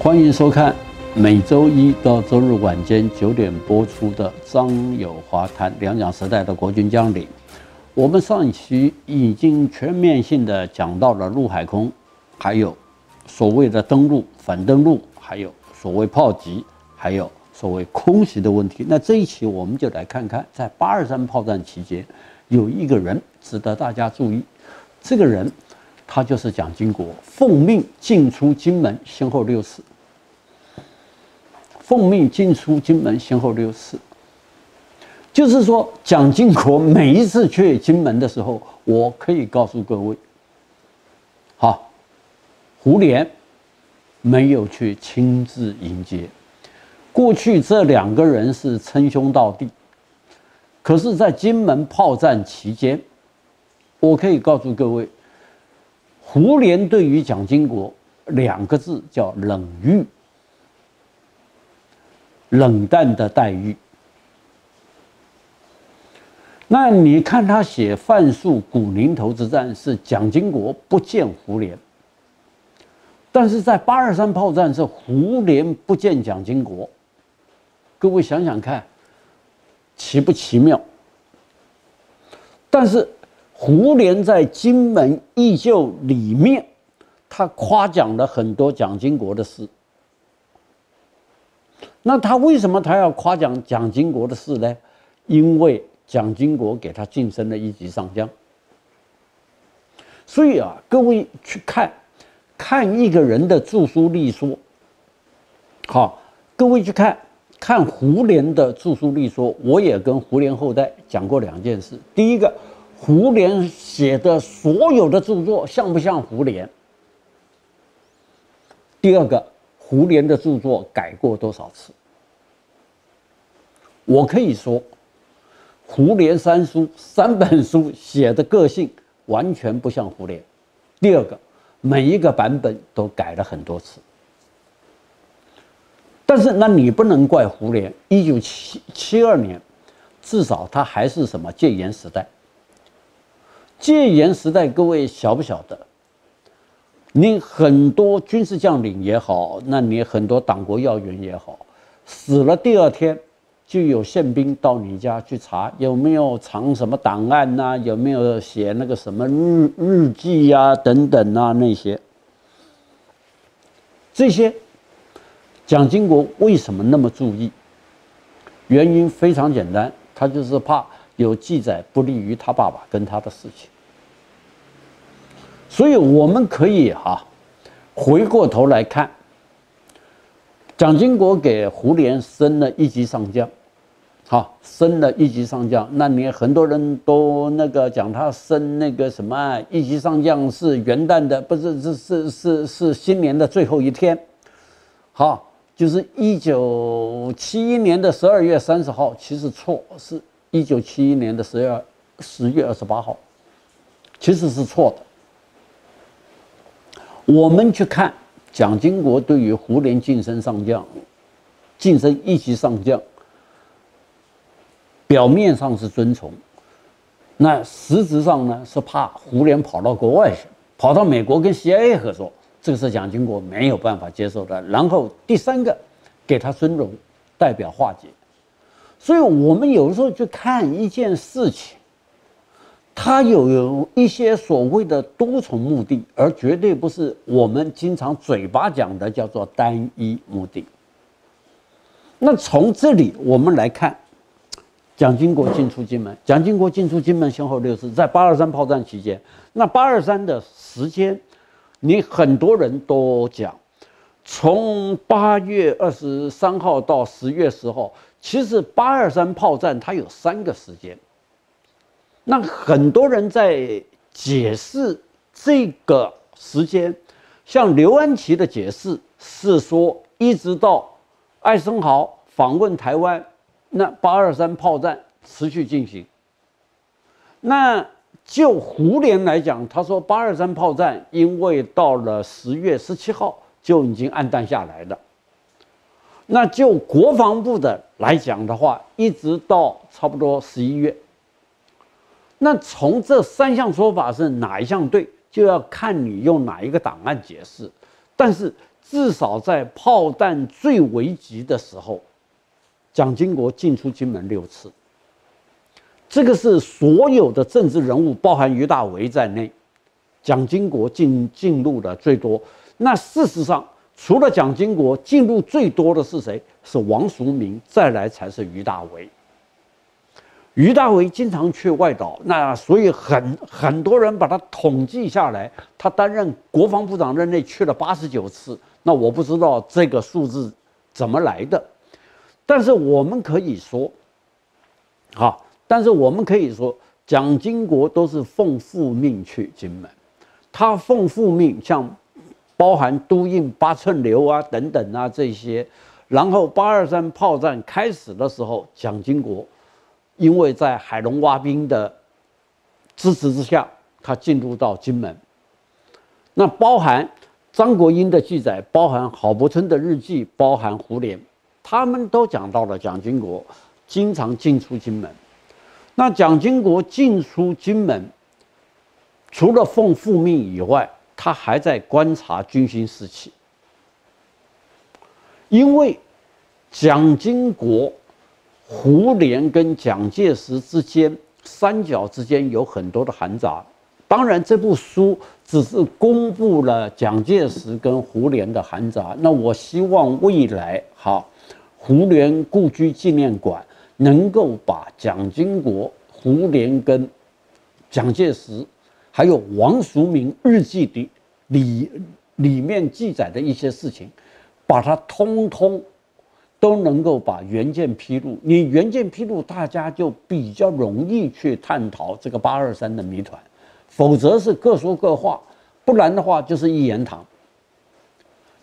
欢迎收看每周一到周日晚间9点播出的张友华谈两蒋时代的国军将领。我们上一期已经全面性的讲到了陆海空，还有所谓的登陆、反登陆，还有所谓炮击，还有所谓空袭的问题。那这一期我们就来看看，在823炮战期间，有一个人值得大家注意，这个人。 他就是蒋经国奉命进出金门，先后6次。奉命进出金门，先后6次。就是说，蒋经国每一次去金门的时候，我可以告诉各位，好，胡琏没有去亲自迎接。过去这2个人是称兄道弟，可是，在金门炮战期间，我可以告诉各位。 胡琏对于蒋经国2个字叫冷遇，冷淡的待遇。那你看他写《范树古宁头之战》是蒋经国不见胡琏，但是在823炮战是胡琏不见蒋经国。各位想想看，奇不奇妙？但是。 胡琏在金门忆旧里面，他夸奖了很多蒋经国的事。那他为什么他要夸奖蒋经国的事呢？因为蒋经国给他晋升了1级上将。所以啊，各位去看，看一个人的著书立说。好，各位去看。 看胡琏的著书立说，我也跟胡琏后代讲过2件事。第一个，胡琏写的所有的著作像不像胡琏？第二个，胡琏的著作改过多少次？我可以说，胡琏3本书写的个性完全不像胡琏。第二个，每一个版本都改了很多次。 但是，那你不能怪胡琏。1972年，至少他还是什么戒严时代。戒严时代，各位晓不晓得？你很多军事将领也好，那你很多党国要员也好，死了第2天，就有宪兵到你家去查有没有藏什么档案呐、啊，有没有写那个什么日记呀、啊、等等啊那些，这些。 蒋经国为什么那么注意？原因非常简单，他就是怕有记载不利于他爸爸跟他的事情。所以我们可以回过头来看，蒋经国给胡琏升了1级上将，升了1级上将。那你很多人都那个讲他升那个什么1级上将是元旦的，不是是新年的最后一天，好。 就是1971年的12月30号，其实错，是1971年的10月28号，其实是错的。我们去看蒋经国对于胡琏晋升上将、晋升1级上将，表面上是尊崇，那实质上呢是怕胡琏跑到国外去，跑到美国跟 CIA 合作。 这个是蒋经国没有办法接受的。然后第3个，给他尊荣，代表化解。所以我们有时候去看一件事情，它有一些所谓的多重目的，而绝对不是我们经常嘴巴讲的叫做单一目的。那从这里我们来看，蒋经国进出金门，蒋经国进出金门先后6次，在823炮战期间。那823的时间。 你很多人都讲，从8月23号到10月10号，其实823炮战它有3个时间。那很多人在解释这个时间，像刘安琪的解释是说，一直到艾森豪访问台湾，那823炮战持续进行。那 就胡琏来讲，他说823炮战因为到了10月17号就已经黯淡下来了。那就国防部的来讲的话，一直到差不多11月。那从这3项说法是哪一项对，就要看你用哪一个档案解释。但是至少在炮弹最危急的时候，蒋经国进出金门6次。这个是所有的政治人物，包含于大为在内，蒋经国进入的最多。那事实上，除了蒋经国进入最多的是谁？是王淑明，再来才是于大为。于大为经常去外岛，那所以很多人把他统计下来，他担任国防部长任内去了89次。那我不知道这个数字怎么来的，但是我们可以说，好。 但是我们可以说，蒋经国都是奉父命去金门，他奉父命，像包含都印8寸榴啊等等啊这些，然后823炮战开始的时候，蒋经国因为在海龙蛙兵的支持之下，他进入到金门。那包含张国英的记载，包含郝柏村的日记，包含胡琏，他们都讲到了蒋经国经常进出金门。 那蒋经国进出金门，除了奉父命以外，他还在观察军心士气。因为蒋经国、胡琏跟蒋介石之间三角之间有很多的寒杂。当然，这部书只是公布了蒋介石跟胡琏的寒杂。那我希望未来哈，胡琏故居纪念馆。 能够把蒋经国、胡琏跟蒋介石，还有王淑明日记的里面记载的一些事情，把它通通都能够把原件披露。你原件披露，大家就比较容易去探讨这个823的谜团，否则是各说各话，不然的话就是一言堂。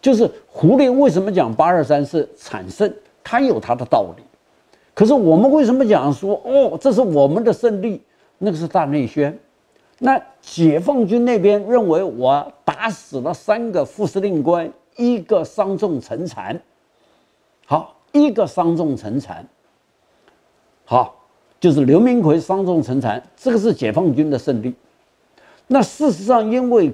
就是胡琏为什么讲823是惨胜，他有他的道理。 可是我们为什么讲说哦，这是我们的胜利？那个是大内宣。那解放军那边认为我打死了3个副司令官，1个伤重成残。好，1个伤重成残。好，就是刘铭奎伤重成残，这个是解放军的胜利。那事实上，因为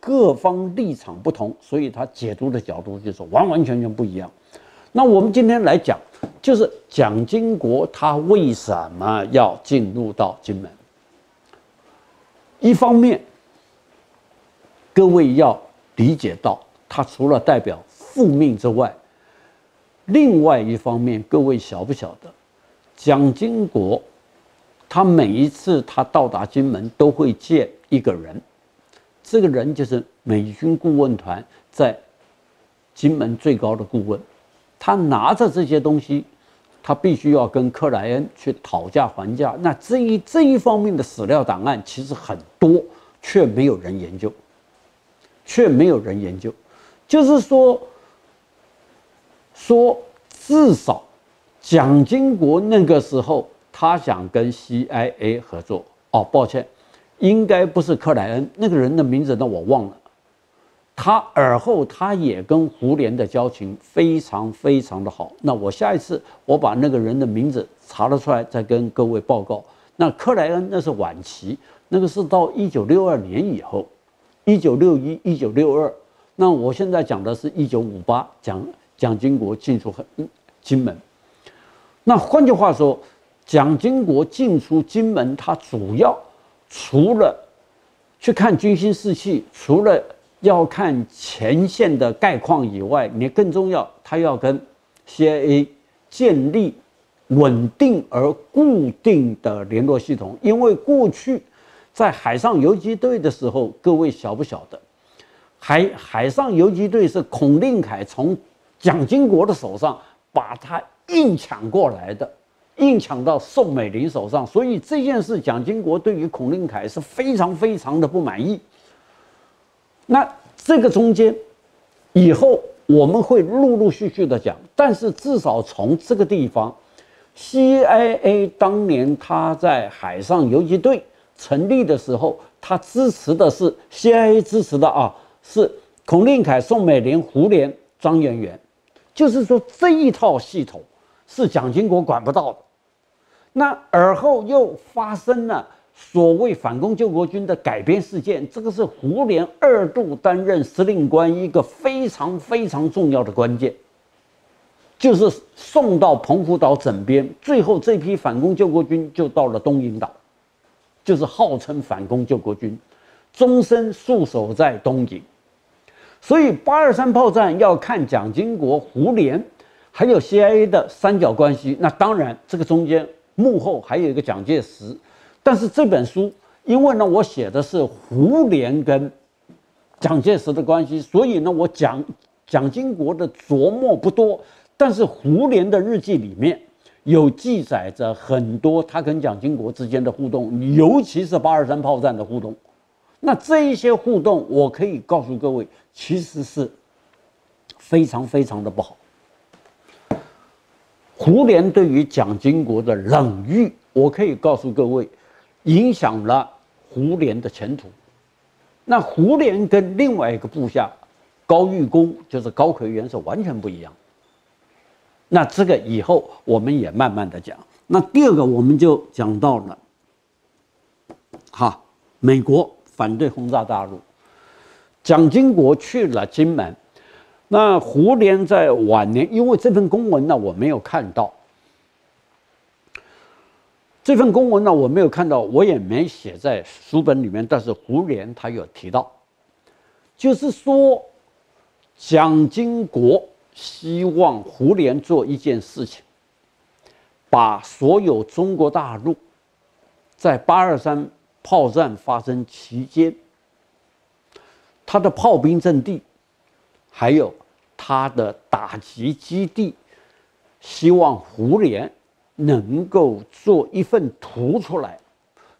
各方立场不同，所以他解读的角度就是完完全全不一样。 那我们今天来讲，就是蒋经国他为什么要进入到金门？一方面，各位要理解到，他除了代表父命之外，另外一方面，各位晓不晓得，蒋经国他每一次他到达金门都会见一个人，这个人就是美军顾问团在金门最高的顾问。 他拿着这些东西，他必须要跟克莱恩去讨价还价。那这一方面的史料档案其实很多，却没有人研究，就是说至少蒋经国那个时候他想跟 CIA 合作。哦，抱歉，应该不是克莱恩那个人的名字，那我忘了。 他而后，他也跟胡琏的交情非常非常的好。那我下一次我把那个人的名字查了出来，再跟各位报告。那克莱恩那是晚期，那个是到1962年以后，1961、1962。那我现在讲的是1958，蒋经国进出金门。那换句话说，蒋经国进出金门，他主要除了去看军心士气，除了 要看前线的概况以外，你更重要，他要跟 CIA 建立稳定而固定的联络系统。因为过去在海上游击队的时候，各位晓不晓得，海上游击队是孔令凯从蒋经国的手上把他硬抢过来的，硬抢到宋美龄手上。所以这件事，蒋经国对于孔令凯是非常非常的不满意。 那这个中间，以后我们会陆续的讲，但是至少从这个地方 ，CIA 当年他在海上游击队成立的时候，他支持的是 CIA 支持的啊，是孔令凯、宋美龄、胡琏、张圆圆，就是说这一套系统是蒋经国管不到的。那而后又发生了所谓反攻救国军的改编事件，这个是胡琏2度担任司令官一个非常非常重要的关键，就是送到澎湖岛整编，最后这批反攻救国军就到了东引岛，就是号称反攻救国军，终身戍守在东引。所以823炮战要看蒋经国、胡琏，还有 CIA 的三角关系。那当然，这个中间幕后还有一个蒋介石。 但是这本书，因为呢，我写的是胡琏跟蒋介石的关系，所以呢，我讲蒋经国的琢磨不多。但是胡琏的日记里面有记载着很多他跟蒋经国之间的互动，尤其是823炮战的互动。那这一些互动，我可以告诉各位，其实是非常非常的不好。胡琏对于蒋经国的冷遇，我可以告诉各位。 影响了胡琏的前途。那胡琏跟另外一个部下高玉公，就是高魁元是完全不一样。那这个以后我们也慢慢的讲。那第二个我们就讲到了，哈，美国反对轰炸大陆，蒋经国去了金门，那胡琏在晚年，因为这份公文呢我没有看到。 这份公文呢，我没有看到，我也没写在书本里面。但是胡琏他有提到，就是说，蒋经国希望胡琏做一件事情，把所有中国大陆在823炮战发生期间，他的炮兵阵地，还有他的打击基地，希望胡琏。 能够做一份图出来，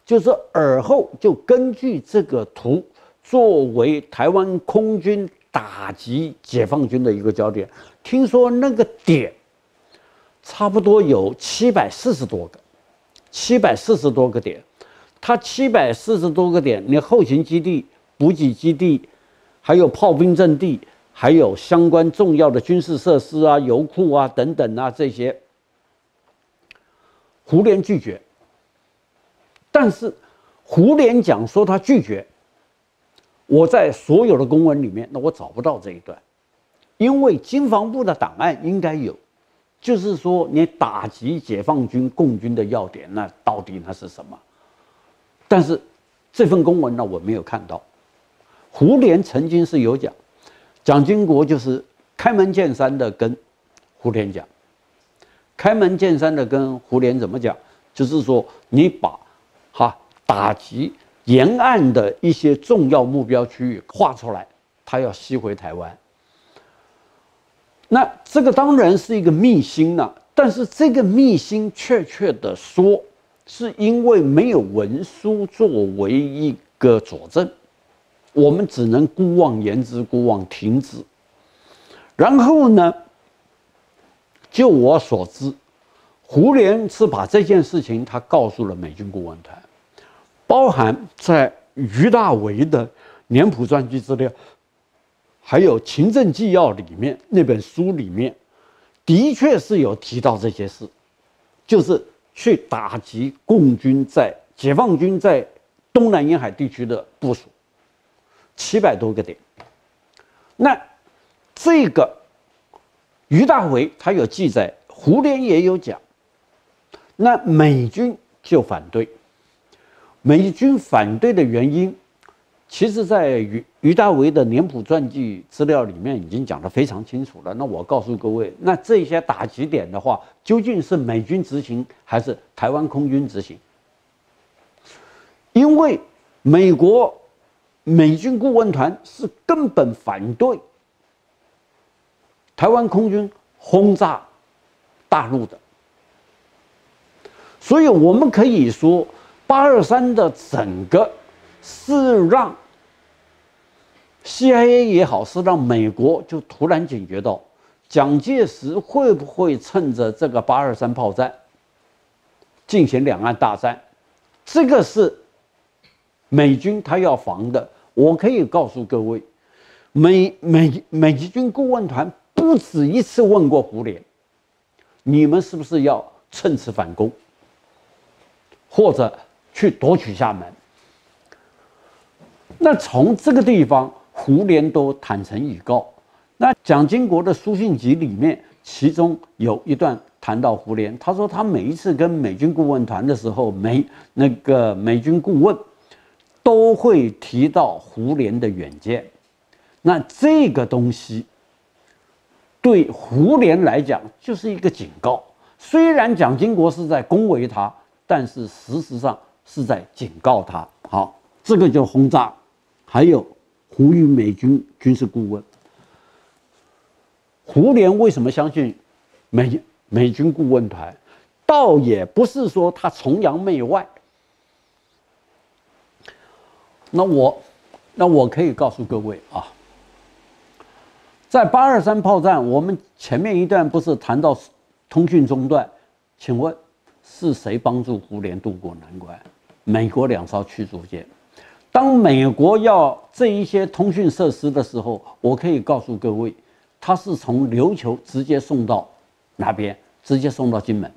就是尔后就根据这个图作为台湾空军打击解放军的一个焦点。听说那个点差不多有740多个，740多个点。它740多个点，你后勤基地、补给基地，还有炮兵阵地，还有相关重要的军事设施啊、油库啊等等啊这些。 胡琏拒绝，但是胡琏讲说他拒绝。我在所有的公文里面，那我找不到这一段，因为经防部的档案应该有，就是说你打击解放军、共军的要点，那到底那是什么？但是这份公文呢，我没有看到。胡琏曾经是有讲，蒋经国就是开门见山的跟胡琏讲。 开门见山的跟胡琏怎么讲？就是说，你把打击沿岸的一些重要目标区域划出来，他要吸回台湾。那这个当然是一个秘辛了，但是这个秘辛确切的说，是因为没有文书作为一个佐证，我们只能姑妄言之，姑妄听之。然后呢？ 就我所知，胡琏是把这件事情他告诉了美军顾问团，包含在于大为的年谱专辑资料，还有勤政纪要里面那本书里面，的确是有提到这些事，就是去打击共军在解放军在东南沿海地区的部署，700多个点。那这个。 于大为他有记载，胡琏也有讲，那美军就反对。美军反对的原因，其实在于大为的年谱传记资料里面已经讲得非常清楚了。那我告诉各位，那这些打击点的话，究竟是美军执行还是台湾空军执行？因为美国美军顾问团是根本反对。 台湾空军轰炸大陆的，所以我们可以说，823的整个是让 CIA 也好，是让美国就突然警觉到，蒋介石会不会趁着这个823炮战进行两岸大战？这个是美军他要防的。我可以告诉各位，美军顾问团。 不止一次问过胡琏，你们是不是要趁此反攻，或者去夺取厦门。那从这个地方，胡琏都坦诚以告。那蒋经国的书信集里面，其中有一段谈到胡琏，他说他每一次跟美军顾问团的时候，美军顾问都会提到胡琏的远见。那这个东西对胡琏来讲就是一个警告。虽然蒋经国是在恭维他，但是事实上是在警告他。好，这个就轰炸，还有胡琏美军军事顾问。 胡琏为什么相信美军顾问团？倒也不是说他崇洋媚外。那我可以告诉各位啊，在823炮战，我们前面一段不是谈到通讯中断？请问是谁帮助胡琏渡过难关？美国2艘驱逐舰。当美国要这一些通讯设施的时候，我可以告诉各位。 他是从琉球直接送到哪边？直接送到金门。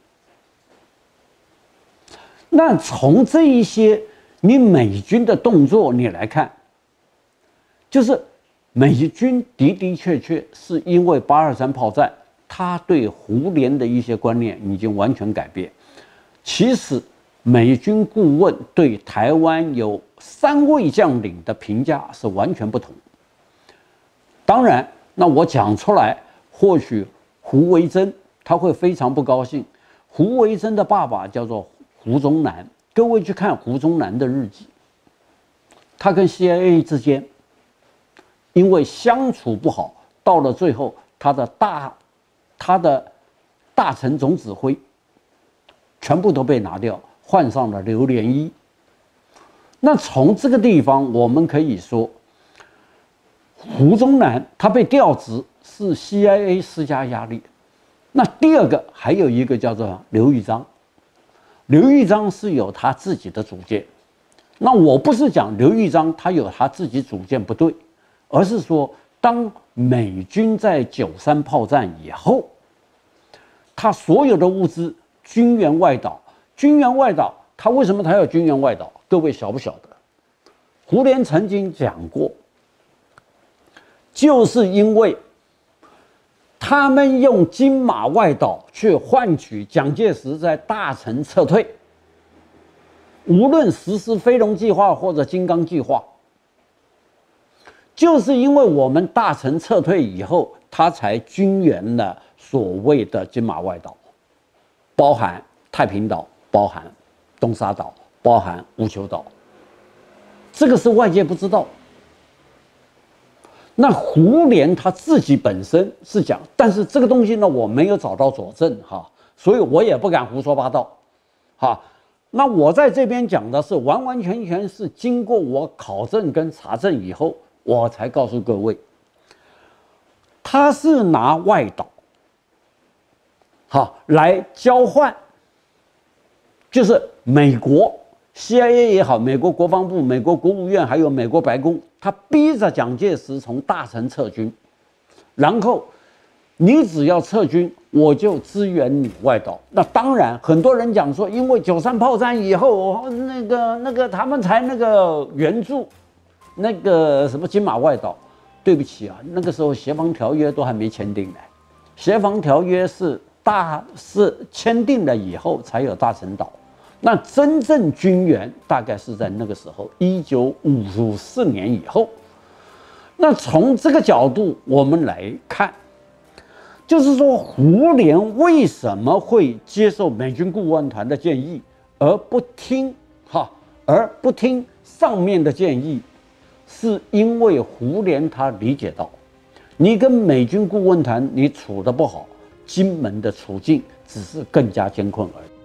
那从这一些你美军的动作你来看，就是美军的确是因为823炮战，他对胡琏的一些观念已经完全改变。其实美军顾问对台湾有3位将领的评价是完全不同。当然。 那我讲出来，或许胡维桢他会非常不高兴。胡维桢的爸爸叫做胡宗南，各位去看胡宗南的日记，他跟 CIA 之间因为相处不好，到了最后，他的大臣总指挥全部都被拿掉，换上了刘连一。那从这个地方，我们可以说。 胡宗南他被调职是 CIA 施加压力，那第二个还有一个叫做刘玉章，刘玉章是有他自己的主见，那我不是讲刘玉章他有他自己主见不对，而是说当美军在93炮战以后，他所有的物资军援外岛，他为什么他要军援外岛？各位晓不晓得？胡琏曾经讲过。 就是因为他们用金马外岛去换取蒋介石在大城撤退，无论实施飞龙计划或者金刚计划，就是因为我们大城撤退以后，他才军援了所谓的金马外岛，包含太平岛，包含东沙岛，包含乌球岛，这个是外界不知道。 那胡琏他自己本身是讲，但是这个东西呢，我没有找到佐证哈，所以我也不敢胡说八道，哈。那我在这边讲的是完全是经过我考证跟查证以后，我才告诉各位，他是拿外岛，哈来交换，就是美国 CIA 也好，美国国防部、美国国务院还有美国白宫。 他逼着蒋介石从大城撤军，然后你只要撤军，我就支援你外岛。那当然，很多人讲说，因为93炮战以后，他们才援助什么金马外岛。对不起啊，那个时候协防条约都还没签订呢。协防条约是签订了以后才有大陈岛。 那真正军援大概是在那个时候，1954年以后。那从这个角度我们来看，就是说胡琏为什么会接受美军顾问团的建议，而不听上面的建议，是因为胡琏他理解到，你跟美军顾问团你处得不好，金门的处境只是更加艰困而已。